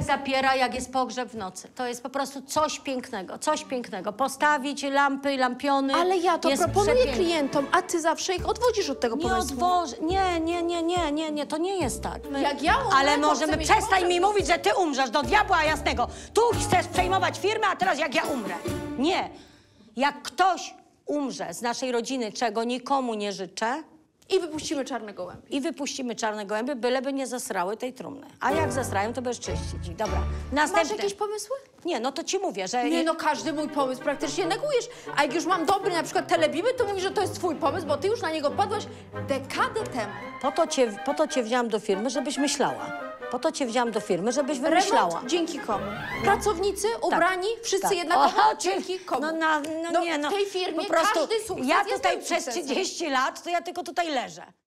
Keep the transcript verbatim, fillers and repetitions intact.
oddech zapiera, jak jest pogrzeb w nocy. To jest po prostu coś pięknego, coś pięknego. Postawić lampy, lampiony. Ale ja to proponuję przepiękne. klientom, a ty zawsze ich odwodzisz od tego nie pomysłu. Odwożę. Nie, nie, nie, nie, nie, nie, to nie jest tak. My... Jak ja umrę, ale możemy, przestań mi mówić, że ty umrzesz, do diabła jasnego. Tu chcesz przejmować firmę, a teraz jak ja umrę. Nie. Jak ktoś umrze z naszej rodziny, czego nikomu nie życzę, i wypuścimy czarne gołębie. I wypuścimy czarne gołębie, byleby nie zasrały tej trumny. A jak zasrają, to będziesz czyścić. Dobra. Następne. Masz jakieś pomysły? Nie, no to ci mówię, że... Nie, no każdy mój pomysł praktycznie negujesz. A jak już mam dobry, na przykład telebimy, to mówisz, że to jest twój pomysł, bo ty już na niego padłaś dekadę temu. Po to cię, po to cię wzięłam do firmy, żebyś myślała. Po to cię wzięłam do firmy, żebyś wymyślała. Remont dzięki komu? Pracownicy, ubrani, tak, wszyscy tak. jednakowo, dzięki komu? No, na, no, no nie, no. W tej firmie po prostu, każdy sukces ja tutaj przez trzydzieści lat, to ja tylko tutaj leżę.